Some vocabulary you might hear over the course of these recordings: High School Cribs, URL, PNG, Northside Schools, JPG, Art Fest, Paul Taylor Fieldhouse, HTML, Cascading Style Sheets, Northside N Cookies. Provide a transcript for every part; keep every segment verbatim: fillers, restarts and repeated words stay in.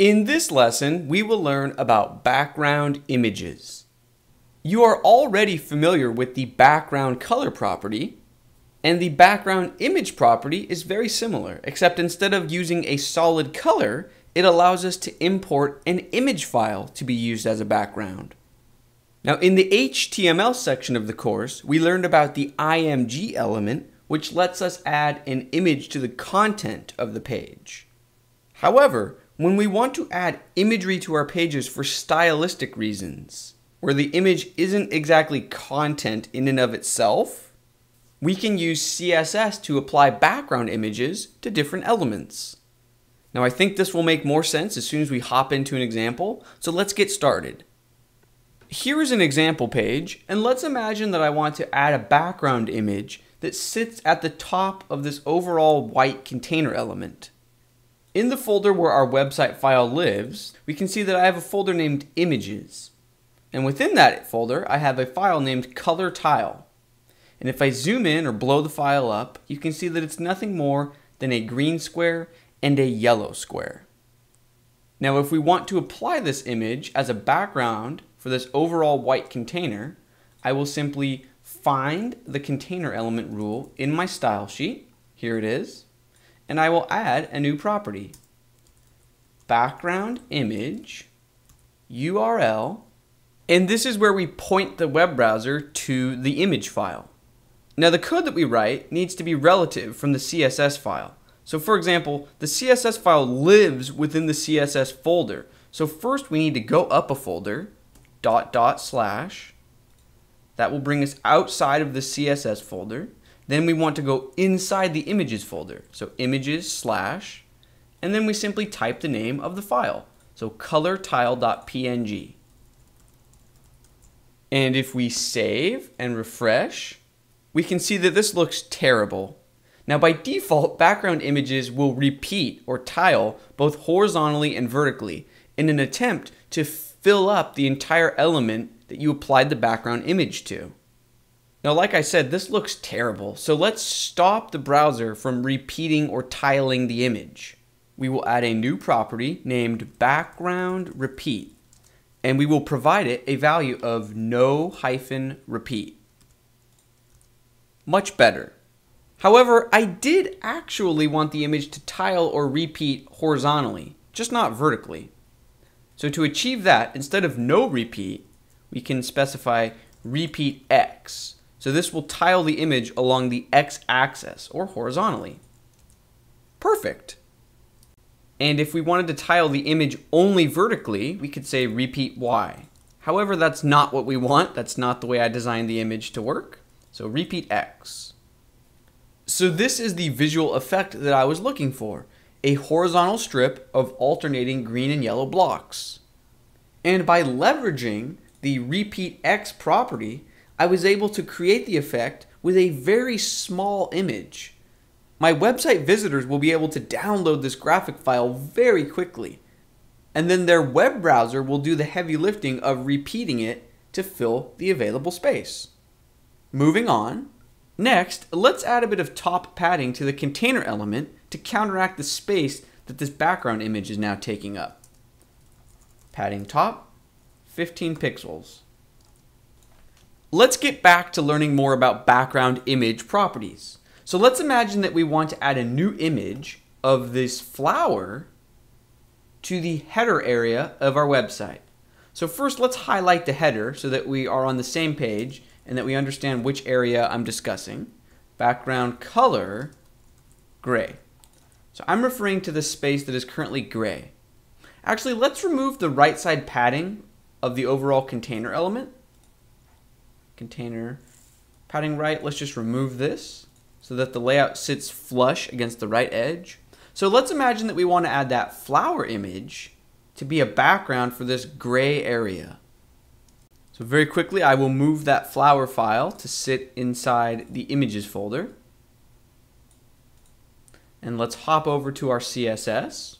In this lesson, we will learn about background images. You are already familiar with the background color property, and the background image property is very similar, except instead of using a solid color, it allows us to import an image file to be used as a background. Now, in the H T M L section of the course, we learned about the I M G element, which lets us add an image to the content of the page. However, when we want to add imagery to our pages for stylistic reasons, where the image isn't exactly content in and of itself, we can use C S S to apply background images to different elements. Now, I think this will make more sense as soon as we hop into an example, so let's get started. Here is an example page, and let's imagine that I want to add a background image that sits at the top of this overall white container element. In the folder where our website file lives, we can see that I have a folder named Images. And within that folder, I have a file named Color Tile. And if I zoom in or blow the file up, you can see that it's nothing more than a green square and a yellow square. Now, if we want to apply this image as a background for this overall white container, I will simply find the container element rule in my style sheet. Here it is. And I will add a new property, background image, U R L, and this is where we point the web browser to the image file. Now, the code that we write needs to be relative from the C S S file. So for example, the C S S file lives within the C S S folder. So first we need to go up a folder, dot dot slash. That will bring us outside of the C S S folder. Then we want to go inside the images folder. So images slash, and then we simply type the name of the file. So color tile dot P N G. And if we save and refresh, we can see that this looks terrible. Now, by default, background images will repeat or tile both horizontally and vertically in an attempt to fill up the entire element that you applied the background image to. Now, like I said, this looks terrible, so let's stop the browser from repeating or tiling the image. We will add a new property named background repeat, and we will provide it a value of no hyphen repeat. Much better. However, I did actually want the image to tile or repeat horizontally, just not vertically. So to achieve that, instead of no repeat, we can specify repeat X. So this will tile the image along the x-axis or horizontally. Perfect. And if we wanted to tile the image only vertically, we could say repeat Y. However, that's not what we want. That's not the way I designed the image to work. So repeat X. So this is the visual effect that I was looking for, a horizontal strip of alternating green and yellow blocks. And by leveraging the repeat X property, I was able to create the effect with a very small image. My website visitors will be able to download this graphic file very quickly, and then their web browser will do the heavy lifting of repeating it to fill the available space. Moving on, next, let's add a bit of top padding to the container element to counteract the space that this background image is now taking up. Padding top, fifteen pixels. Let's get back to learning more about background image properties. So let's imagine that we want to add a new image of this flower to the header area of our website. So first, let's highlight the header so that we are on the same page and that we understand which area I'm discussing. Background color, gray. So I'm referring to the space that is currently gray. Actually, let's remove the right side padding of the overall container element. Container padding right, let's just remove this so that the layout sits flush against the right edge. So let's imagine that we want to add that flower image to be a background for this gray area. So very quickly, I will move that flower file to sit inside the images folder. And let's hop over to our C S S.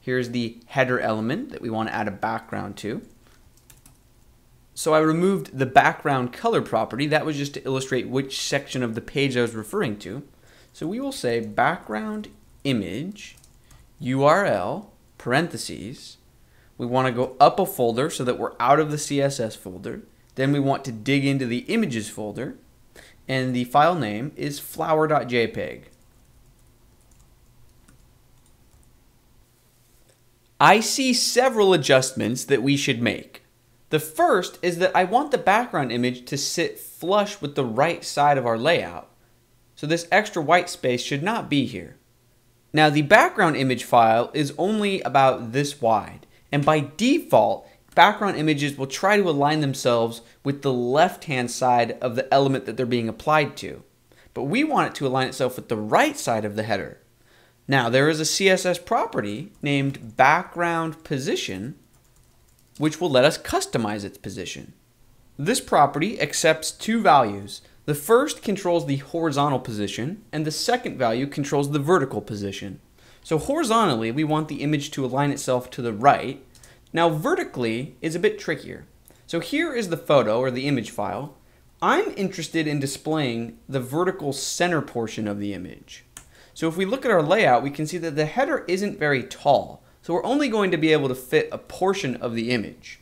Here's the header element that we want to add a background to. So I removed the background color property. That was just to illustrate which section of the page I was referring to. So we will say background image U R L parentheses. We want to go up a folder so that we're out of the C S S folder. Then we want to dig into the images folder. And the file name is flower dot J P G. I see several adjustments that we should make. The first is that I want the background image to sit flush with the right side of our layout. So this extra white space should not be here. Now the background image file is only about this wide. And by default, background images will try to align themselves with the left-hand side of the element that they're being applied to. But we want it to align itself with the right side of the header. Now there is a C S S property named background position, which will let us customize its position. This property accepts two values. The first controls the horizontal position, and the second value controls the vertical position. So horizontally, we want the image to align itself to the right. Now vertically is a bit trickier. So here is the photo or the image file. I'm interested in displaying the vertical center portion of the image. So if we look at our layout, we can see that the header isn't very tall. So we're only going to be able to fit a portion of the image.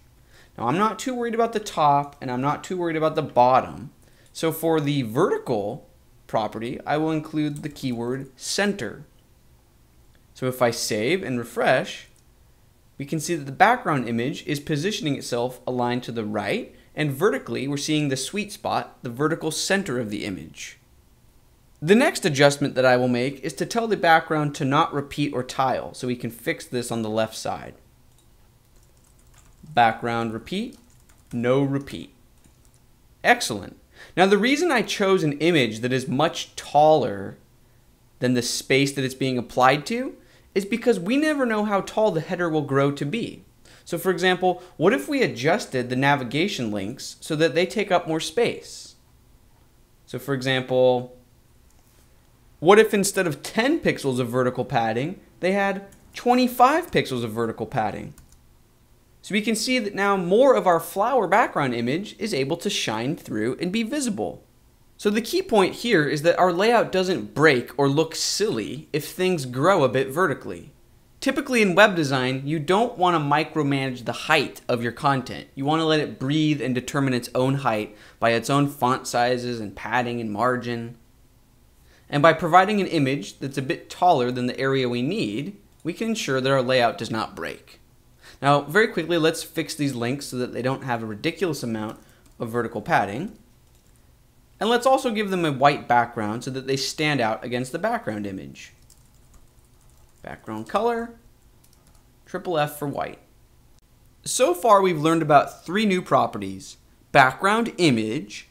Now I'm not too worried about the top and I'm not too worried about the bottom. So for the vertical property, I will include the keyword center. So if I save and refresh, we can see that the background image is positioning itself aligned to the right, and vertically we're seeing the sweet spot, the vertical center of the image. The next adjustment that I will make is to tell the background to not repeat or tile, so we can fix this on the left side. Background repeat, no repeat. Excellent. Now the reason I chose an image that is much taller than the space that it's being applied to is because we never know how tall the header will grow to be. So for example, what if we adjusted the navigation links so that they take up more space? So for example, what if instead of ten pixels of vertical padding, they had twenty-five pixels of vertical padding? So we can see that now more of our flower background image is able to shine through and be visible. So the key point here is that our layout doesn't break or look silly if things grow a bit vertically. Typically in web design, you don't want to micromanage the height of your content. You want to let it breathe and determine its own height by its own font sizes and padding and margin. And by providing an image that's a bit taller than the area we need, we can ensure that our layout does not break. Now, very quickly, let's fix these links so that they don't have a ridiculous amount of vertical padding. And let's also give them a white background so that they stand out against the background image. Background color, triple F for white. So far we've learned about three new properties: background image,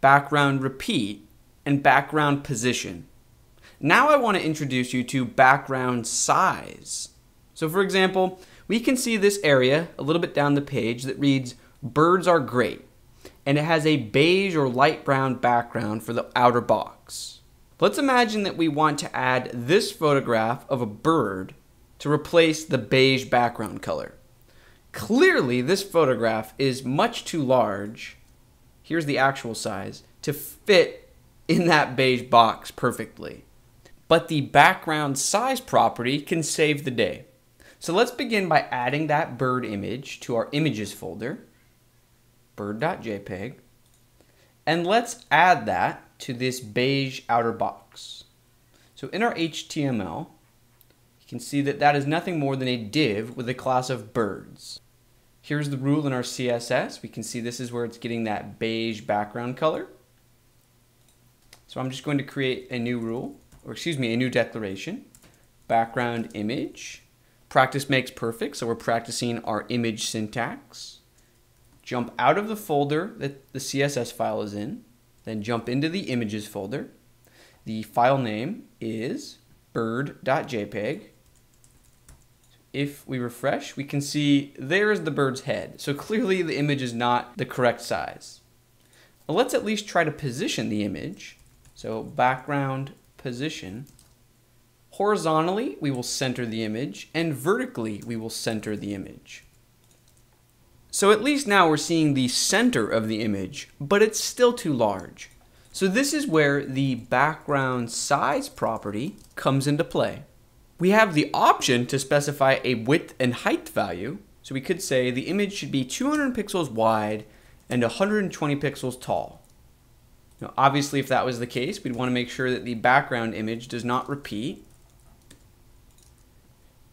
background repeat, and background position. Now I want to introduce you to background size. So for example, we can see this area a little bit down the page that reads "Birds are great." And it has a beige or light brown background for the outer box. Let's imagine that we want to add this photograph of a bird to replace the beige background color. Clearly, this photograph is much too large, here's the actual size, to fit in that beige box perfectly. But the background size property can save the day. So let's begin by adding that bird image to our images folder. bird dot J P G, and let's add that to this beige outer box. So in our H T M L, you can see that that is nothing more than a div with a class of birds. Here's the rule in our C S S. We can see this is where it's getting that beige background color. So I'm just going to create a new rule, or excuse me, a new declaration. Background image. Practice makes perfect, so we're practicing our image syntax. Jump out of the folder that the C S S file is in, then jump into the images folder. The file name is bird dot J P G. If we refresh, we can see there is the bird's head. So clearly the image is not the correct size. Well, let's at least try to position the image. So background position. Horizontally, we will center the image, and vertically, we will center the image. So at least now we're seeing the center of the image, but it's still too large. So this is where the background size property comes into play. we have the option to specify a width and height value. So we could say the image should be two hundred pixels wide and one hundred twenty pixels tall. Now, obviously, if that was the case, we'd want to make sure that the background image does not repeat.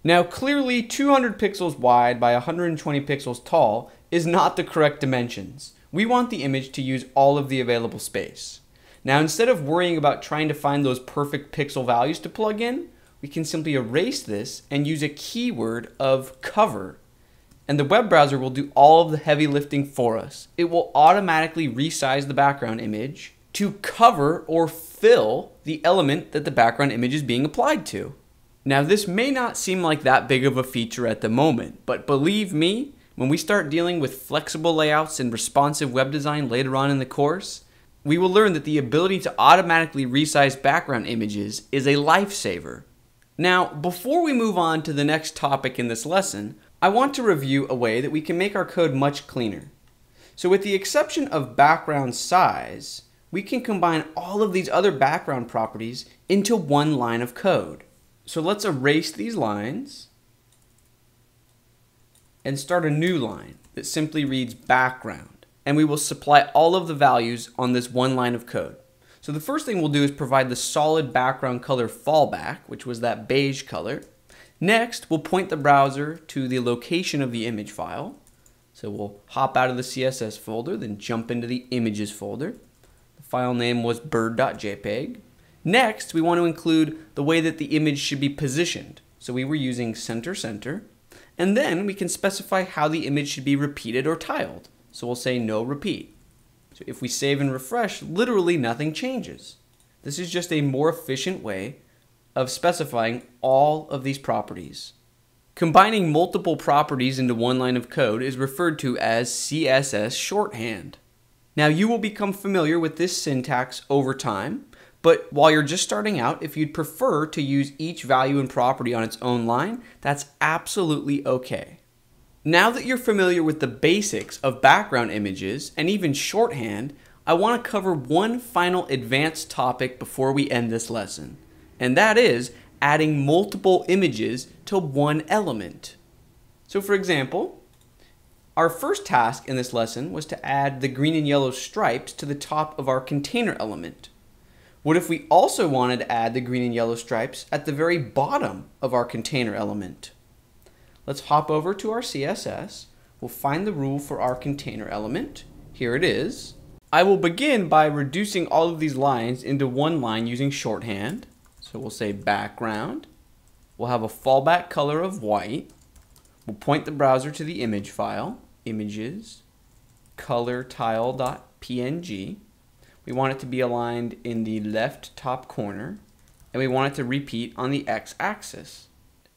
Now, clearly, two hundred pixels wide by one hundred twenty pixels tall is not the correct dimensions. We want the image to use all of the available space. Now, instead of worrying about trying to find those perfect pixel values to plug in, we can simply erase this and use a keyword of cover. And the web browser will do all of the heavy lifting for us. It will automatically resize the background image to cover or fill the element that the background image is being applied to. Now, this may not seem like that big of a feature at the moment, but believe me, when we start dealing with flexible layouts and responsive web design later on in the course, we will learn that the ability to automatically resize background images is a lifesaver. Now, before we move on to the next topic in this lesson, I want to review a way that we can make our code much cleaner. So with the exception of background size, we can combine all of these other background properties into one line of code. So let's erase these lines and start a new line that simply reads background. And we will supply all of the values on this one line of code. So the first thing we'll do is provide the solid background color fallback, which was that beige color. Next, we'll point the browser to the location of the image file. So we'll hop out of the C S S folder, then jump into the images folder. The file name was bird dot J P E G. Next, we want to include the way that the image should be positioned. So we were using center, center. And then we can specify how the image should be repeated or tiled. So we'll say no repeat. So if we save and refresh, literally nothing changes. This is just a more efficient way of specifying all of these properties. Combining multiple properties into one line of code is referred to as C S S shorthand. Now, you will become familiar with this syntax over time, but while you're just starting out, if you'd prefer to use each value and property on its own line, that's absolutely okay. Now that you're familiar with the basics of background images and even shorthand, I want to cover one final advanced topic before we end this lesson, and that is adding multiple images to one element. So for example, our first task in this lesson was to add the green and yellow stripes to the top of our container element. What if we also wanted to add the green and yellow stripes at the very bottom of our container element? Let's hop over to our C S S. We'll find the rule for our container element. Here it is. I will begin by reducing all of these lines into one line using shorthand. So we'll say background. We'll have a fallback color of white. We'll point the browser to the image file, images, color tile dot P N G. We want it to be aligned in the left top corner, and we want it to repeat on the x-axis.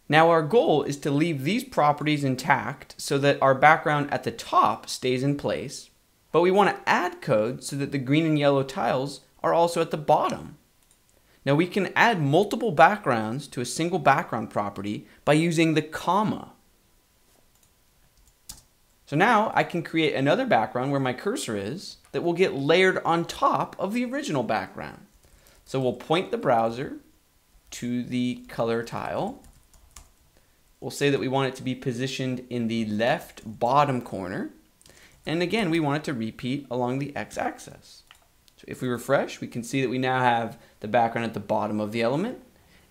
Now, our goal is to leave these properties intact so that our background at the top stays in place, but we want to add code so that the green and yellow tiles are also at the bottom. Now, we can add multiple backgrounds to a single background property by using the comma. So now I can create another background where my cursor is that will get layered on top of the original background. So we'll point the browser to the color tile. We'll say that we want it to be positioned in the left bottom corner. And again, we want it to repeat along the x-axis. So if we refresh, we can see that we now have the background at the bottom of the element.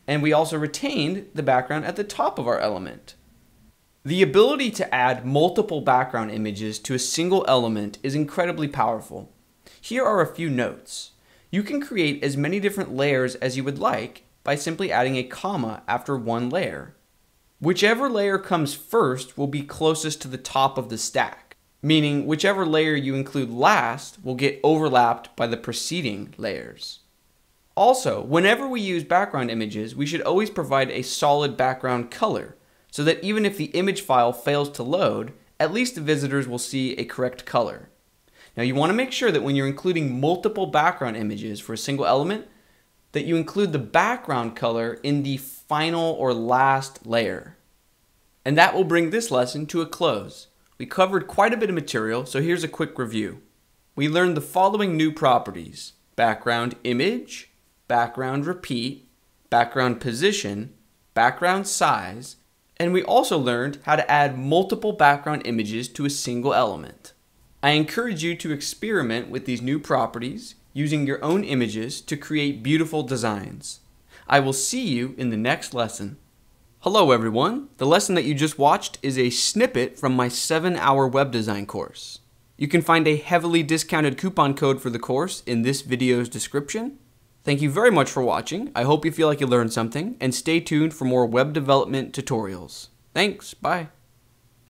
And we also retained the background at the top of our element. The ability to add multiple background images to a single element is incredibly powerful. Here are a few notes. You can create as many different layers as you would like by simply adding a comma after one layer. Whichever layer comes first will be closest to the top of the stack, meaning whichever layer you include last will get overlapped by the preceding layers. Also, whenever we use background images, we should always provide a solid background color so that even if the image file fails to load, at least the visitors will see a correct color. Now, you want to make sure that when you're including multiple background images for a single element, that you include the background color in the final or last layer. And that will bring this lesson to a close. We covered quite a bit of material, so here's a quick review. We learned the following new properties: background image, background repeat, background position, background size, and we also learned how to add multiple background images to a single element. I encourage you to experiment with these new properties using your own images to create beautiful designs. I will see you in the next lesson. Hello everyone, the lesson that you just watched is a snippet from my seven hour web design course. You can find a heavily discounted coupon code for the course in this video's description. Thank you very much for watching. I hope you feel like you learned something, and stay tuned for more web development tutorials. Thanks, bye.